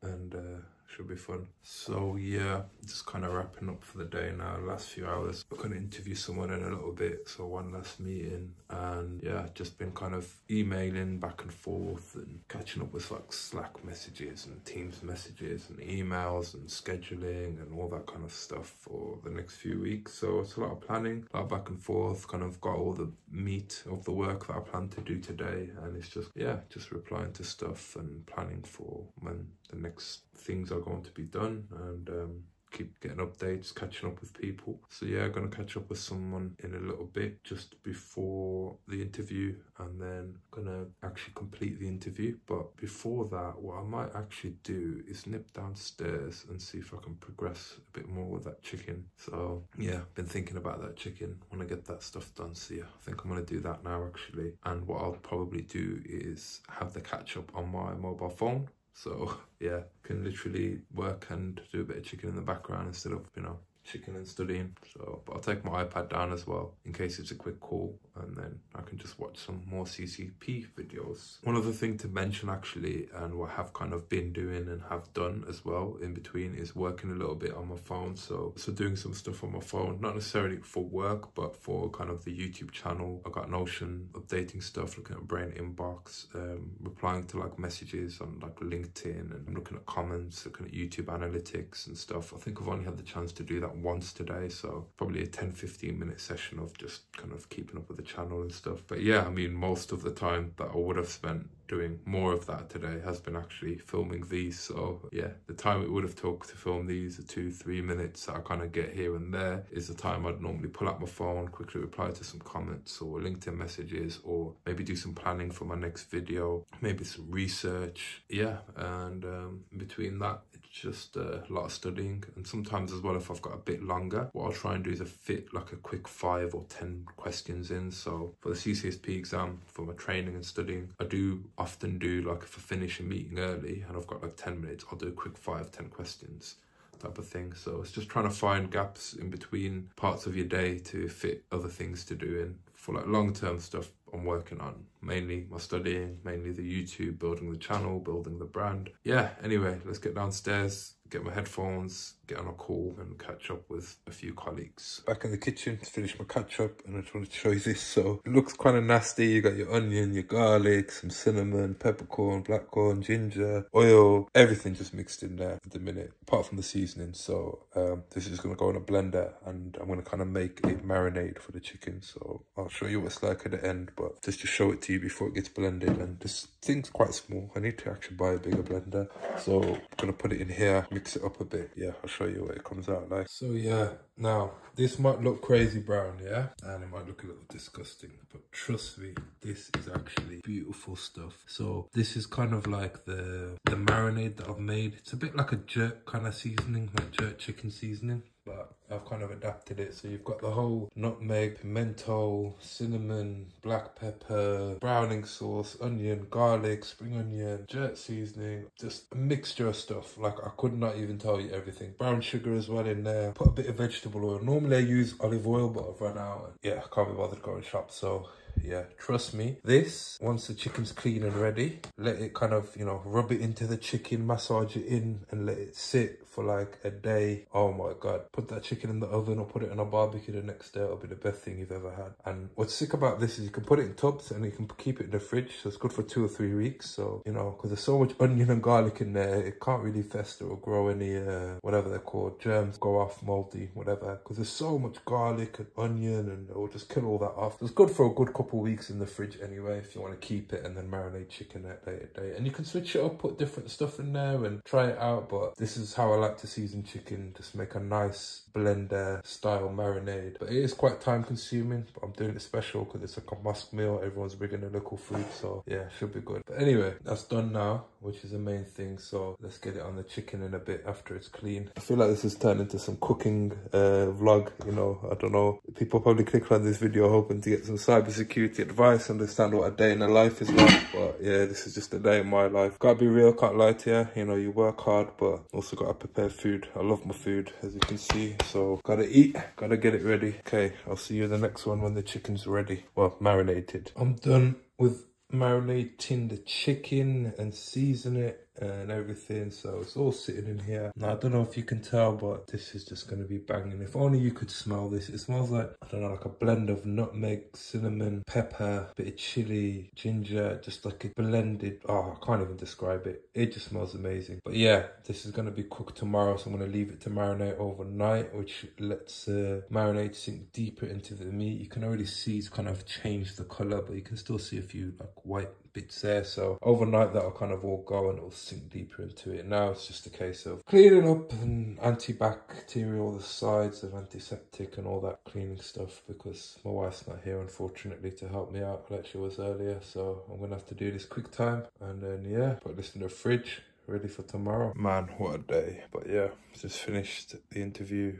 and uh, should be fun. So yeah, just kind of wrapping up for the day now. Last few hours, I'm going to interview someone in a little bit, so one last meeting, and yeah, just been kind of emailing back and forth and catching up with like Slack messages and Teams messages and emails and scheduling and all that kind of stuff for the next few weeks. So it's a lot of planning, a lot of back and forth, kind of got all the meat of the work that I plan to do today, and it's just, yeah, just replying to stuff and planning for when the next things are going to be done, and um, keep getting updates, catching up with people. So yeah, I'm going to catch up with someone in a little bit just before the interview, and then I'm going to actually complete the interview. But before that, what I might actually do is nip downstairs and see if I can progress a bit more with that chicken. So yeah, been thinking about that chicken. I want to get that stuff done, so yeah, I think I'm going to do that now actually. And what I'll probably do is have the catch up on my mobile phone. So yeah, can literally work and do a bit of chicken in the background instead of, you know, chicken and studying. So, but I'll take my iPad down as well in case it's a quick call, and then I can just watch some more C C P videos. One other thing to mention actually, and what I have kind of been doing and have done as well in between, is working a little bit on my phone. So so doing some stuff on my phone, not necessarily for work, but for kind of the YouTube channel. I got Notion, updating stuff, looking at Brain Inbox, um, replying to like messages on like LinkedIn, and looking at comments, looking at YouTube analytics and stuff. I think I've only had the chance to do that once today, so probably a ten fifteen minute session of just kind of keeping up with the channel and stuff. But yeah, I mean, most of the time that I would have spent doing more of that today has been actually filming these. So yeah, the time it would have took to film these are two three minutes that I kind of get here and there is the time I'd normally pull out my phone, quickly reply to some comments or LinkedIn messages, or maybe do some planning for my next video, maybe some research. Yeah, and um, between that, it's just a lot of studying. And sometimes as well, if I've got a bit longer, what I'll try and do is a fit like a quick five or ten questions in. So for the C C S P exam, for my training and studying, I do often do like, if I finish a meeting early and I've got like ten minutes, I'll do a quick five, ten questions type of thing. So it's just trying to find gaps in between parts of your day to fit other things to do in. For like long-term stuff I'm working on, mainly my studying, mainly the YouTube, building the channel, building the brand. Yeah, anyway, let's get downstairs, get my headphones, get on a call and catch up with a few colleagues. Back in the kitchen to finish my catch up, and I just want to show you this. So it looks kind of nasty. You got your onion, your garlic, some cinnamon, peppercorn, blackcorn, ginger, oil, everything just mixed in there at the minute, apart from the seasoning. So um, this is going to go in a blender, and I'm going to kind of make a marinade for the chicken. So I'll show you what it's like at the end, but just to show it to you before it gets blended. And this thing's quite small. I need to actually buy a bigger blender. So I'm going to put it in here, mix it up a bit. Yeah, I'll show you what it comes out like. So yeah, now this might look crazy brown, yeah? And it might look a little disgusting, but trust me, this is actually beautiful stuff. So this is kind of like the, the marinade that I've made. It's a bit like a jerk kind of seasoning, like jerk chicken seasoning. but I've kind of adapted it. So you've got the whole nutmeg, pimento, cinnamon, black pepper, browning sauce, onion, garlic, spring onion, jerk seasoning, just a mixture of stuff. Like, I could not even tell you everything. Brown sugar as well in there. Put a bit of vegetable oil. Normally I use olive oil, but I've run out. Yeah, I can't be bothered to go and shop, so... yeah, trust me, this, once the chicken's clean and ready, let it kind of, you know, rub it into the chicken, massage it in and let it sit for like a day. Oh my god, put that chicken in the oven or put it on a barbecue the next day. It'll be the best thing you've ever had. And what's sick about this is you can put it in tubs and you can keep it in the fridge, so it's good for two or three weeks. So, you know, because there's so much onion and garlic in there, it can't really fester or grow any uh whatever they're called, germs, go off, moldy, whatever, because there's so much garlic and onion and it'll just kill all that off. So it's good for a good couple weeks in the fridge anyway if you want to keep it, and then marinate chicken that day to day. And you can switch it up, put different stuff in there and try it out, but this is how I like to season chicken. Just make a nice blender style marinade, but it is quite time consuming, but I'm doing it special because it's like a mosque meal, everyone's bringing their local food, so yeah, should be good. But anyway, that's done now, which is the main thing, so let's get it on the chicken in a bit after it's clean. I feel like this has turned into some cooking uh, vlog, you know, I don't know, people probably click on this video hoping to get some cybersecurity security advice, understand what a day in the life is like, but yeah, this is just a day in my life. Gotta be real, can't lie to you, you know, you work hard, but also gotta prepare food. I love my food, as you can see, so gotta eat, gotta get it ready. Okay, I'll see you in the next one when the chicken's ready, well, marinated. I'm done with marinating the chicken and season it and everything, so it's all sitting in here now. I don't know if you can tell, but this is just going to be banging. If only you could smell this. It smells like, I don't know, like a blend of nutmeg, cinnamon, pepper, bit of chili, ginger, just like a blended, oh, I can't even describe it. It just smells amazing. But yeah, this is going to be cooked tomorrow, so I'm going to leave it to marinate overnight, which lets uh, marinate sink deeper into the meat. You can already see it's kind of changed the color, but you can still see a few like white bits there, so overnight that'll kind of all go and it'll sink deeper into it. Now it's just a case of cleaning up and antibacterial, the sides of antiseptic and all that cleaning stuff, because my wife's not here unfortunately to help me out like she was earlier, so I'm gonna have to do this quick time and then yeah, put this in the fridge ready for tomorrow. Man, what a day. But yeah, just finished the interview,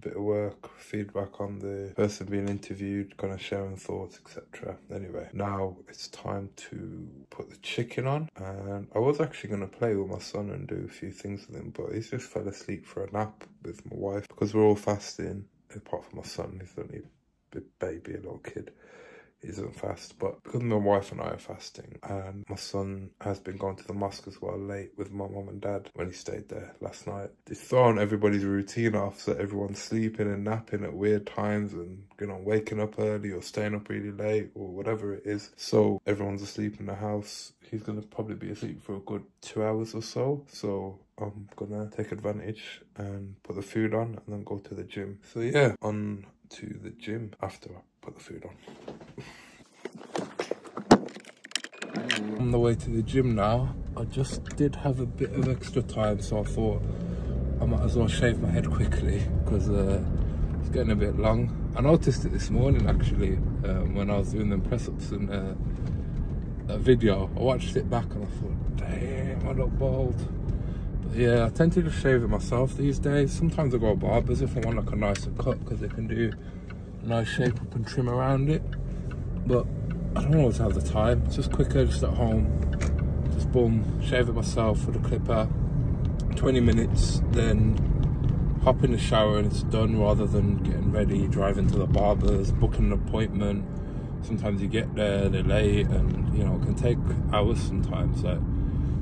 bit of work, feedback on the person being interviewed, kind of sharing thoughts, etc. Anyway, now it's time to put the chicken on, and I was actually going to play with my son and do a few things with him, but he's just fell asleep for a nap with my wife because we're all fasting apart from my son. He's only a baby, a little kid, he doesn't fast. But because my wife and I are fasting, and my son has been going to the mosque as well late with my mum and dad when he stayed there last night, it's thrown everybody's routine off, so everyone's sleeping and napping at weird times and, you know, waking up early or staying up really late or whatever it is, so everyone's asleep in the house. He's gonna probably be asleep for a good two hours or so, so I'm gonna take advantage and put the food on and then go to the gym. So yeah, on to the gym after I put the food on. On the way to the gym now, I just did have a bit of extra time, so I thought I might as well shave my head quickly because uh, it's getting a bit long. I noticed it this morning actually, um, when I was doing the press-ups and uh, that video, I watched it back and I thought, damn, I look bald. Yeah, I tend to just shave it myself these days. Sometimes I go to barbers if I want like a nicer cut, because they can do a nice shape up and trim around it, but I don't always have the time. It's just quicker, just at home, just boom, shave it myself with a clipper, twenty minutes, then hop in the shower and it's done, rather than getting ready, driving to the barbers, booking an appointment. Sometimes you get there, they're late, and you know, it can take hours sometimes. Like,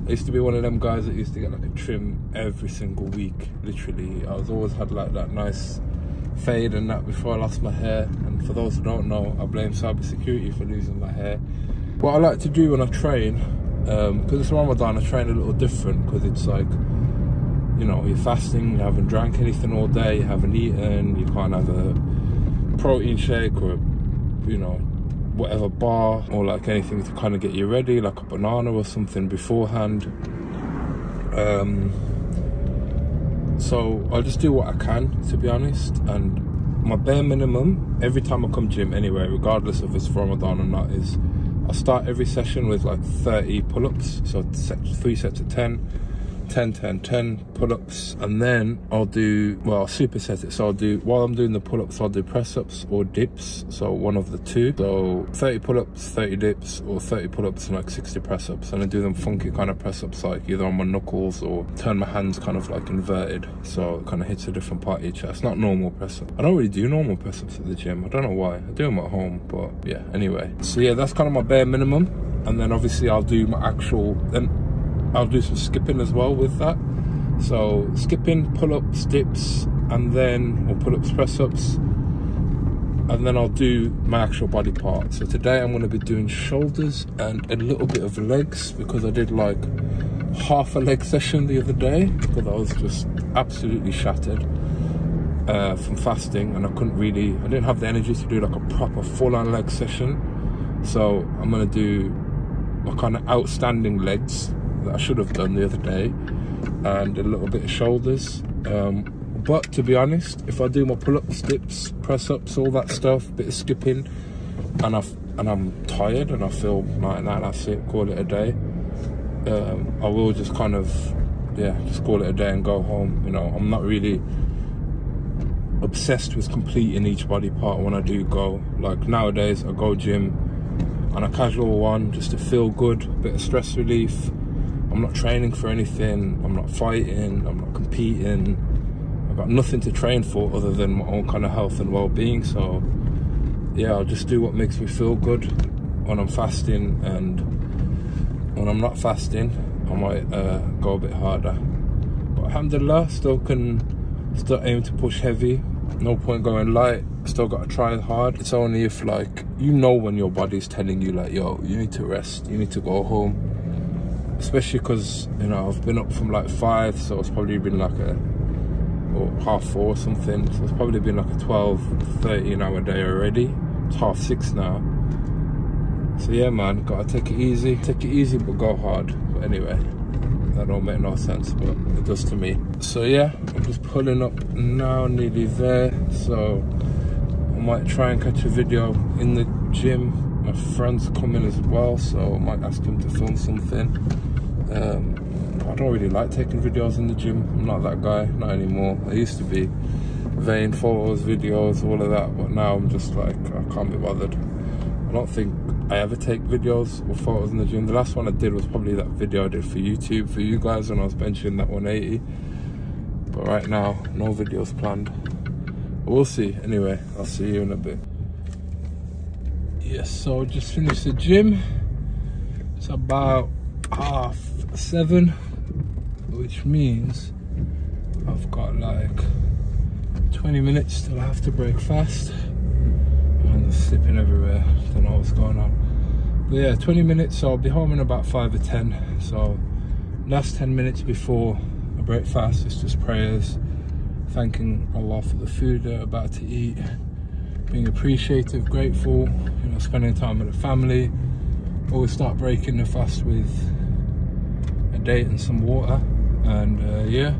I used to be one of them guys that used to get like a trim every single week, literally. I was always had like that nice fade and that before I lost my hair. And for those who don't know, I blame cybersecurity for losing my hair. What I like to do when I train, um, because it's Ramadan, I train a little different, because it's like, you know, you're fasting, you haven't drank anything all day, you haven't eaten, you can't have a protein shake or, you know, whatever bar or like anything to kind of get you ready, like a banana or something beforehand. Um so I'll just do what I can, to be honest, and my bare minimum every time I come gym anyway, regardless of if it's Ramadan or not, is I start every session with like thirty pull-ups, so three sets of ten, ten, ten, ten pull-ups, and then I'll do, well, I'll superset it. So I'll do, while I'm doing the pull-ups, I'll do press-ups or dips, so one of the two. So thirty pull-ups, thirty dips, or thirty pull-ups and like sixty press-ups. And I do them funky kind of press-ups, like either on my knuckles or turn my hands kind of like inverted, so it kind of hits a different part of your chest. Not normal press-ups. I don't really do normal press-ups at the gym. I don't know why. I do them at home, but yeah, anyway. So yeah, that's kind of my bare minimum. And then obviously I'll do my actual, then I'll do some skipping as well with that. So skipping, pull-ups, dips, and then, or pull-ups, press-ups, and then I'll do my actual body part. So today I'm gonna be doing shoulders and a little bit of legs, because I did like half a leg session the other day, because I was just absolutely shattered uh, from fasting, and I couldn't really, I didn't have the energy to do like a proper full-on leg session. So I'm gonna do my kind of outstanding legs that I should have done the other day, and a little bit of shoulders. Um, but to be honest, if I do my pull-ups, dips, press-ups, all that stuff, bit of skipping, and I and I'm tired and I feel like that, that's it, call it a day. Um, I will just kind of, yeah, just call it a day and go home. You know, I'm not really obsessed with completing each body part when I do go. Like nowadays, I go gym on a casual one just to feel good, a bit of stress relief. I'm not training for anything, I'm not fighting, I'm not competing. I've got nothing to train for other than my own kind of health and well-being. So yeah, I'll just do what makes me feel good when I'm fasting, and when I'm not fasting, I might uh, go a bit harder. But alhamdulillah, still can, still aim to push heavy. No point going light, still gotta try hard. It's only if like, you know when your body's telling you like, yo, you need to rest, you need to go home. Especially because, you know, I've been up from like five, so it's probably been like a, or half four or something. So it's probably been like a twelve, thirteen hour day already. It's half six now. So yeah, man, gotta take it easy. Take it easy, but go hard. But anyway, that don't make no sense, but it does to me. So yeah, I'm just pulling up now, nearly there. So I might try and catch a video in the gym. My friend's coming as well, so I might ask him to film something. Um, I don't really like taking videos in the gym. I'm not that guy, not anymore. I used to be vain, photos, videos, all of that, but now I'm just like, I can't be bothered. I don't think I ever take videos or photos in the gym. The last one I did was probably that video I did for YouTube, for you guys, when I was benching that one eighty. But right now, no videos planned. But we'll see. Anyway, I'll see you in a bit. Yes, so I just finished the gym. It's about half seven, which means I've got like twenty minutes till I have to break fast. And there's slipping everywhere, don't know what's going on. But yeah, twenty minutes, so I'll be home in about five or ten. So last ten minutes before I break fast, it's just prayers, thanking Allah for the food they're about to eat, being appreciative, grateful, you know, spending time with the family. Always start breaking the fast with a date and some water, and uh, yeah,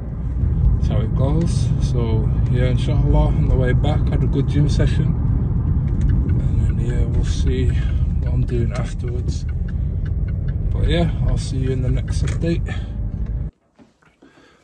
that's how it goes. So yeah, inshallah, on the way back, had a good gym session, and then yeah, we'll see what I'm doing afterwards. But yeah, I'll see you in the next update.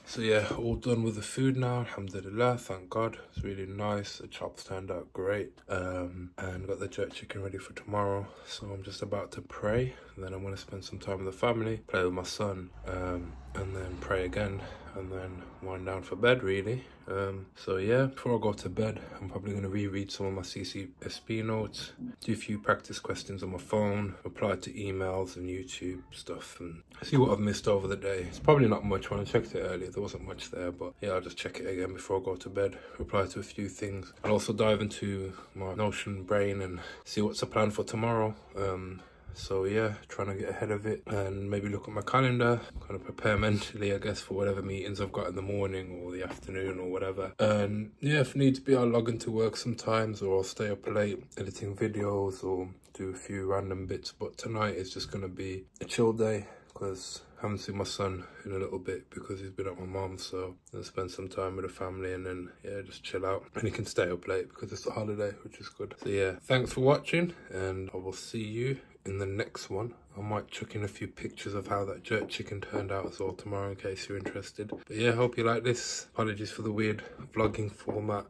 So yeah, all done with the food now, alhamdulillah, thank God. It's really nice, the chops turned out great. Um, and got the jerk chicken ready for tomorrow. So I'm just about to pray, and then I'm gonna spend some time with the family, play with my son, um, and then pray again, and then wind down for bed really. Um, so yeah, before I go to bed, I'm probably gonna reread some of my C C S P notes, do a few practice questions on my phone, reply to emails and YouTube stuff, and see what I've missed over the day. It's probably not much. When I checked it earlier, there wasn't much there, but yeah, I'll just check it again before I go to bed, reply to a few things. I'll also dive into my Notion brain and see what's the plan for tomorrow. Um, So yeah, trying to get ahead of it, and maybe look at my calendar, kind of prepare mentally, I guess, for whatever meetings I've got in the morning or the afternoon or whatever. And yeah, if need be, I'll log into work sometimes, or I'll stay up late editing videos or do a few random bits. But tonight is just going to be a chill day, because I haven't seen my son in a little bit because he's been at my mum's. So I'll spend some time with the family, and then yeah, just chill out. And he can stay up late because it's a holiday, which is good. So yeah, thanks for watching, and I will see you in the next one, I might chuck in a few pictures of how that jerk chicken turned out as well tomorrow in case you're interested. But yeah, hope you like this. Apologies for the weird vlogging format.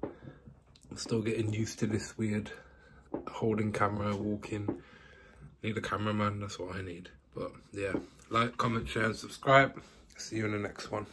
I'm still getting used to this weird holding camera, walking. Need a cameraman, that's what I need. But yeah, like, comment, share and subscribe. See you in the next one.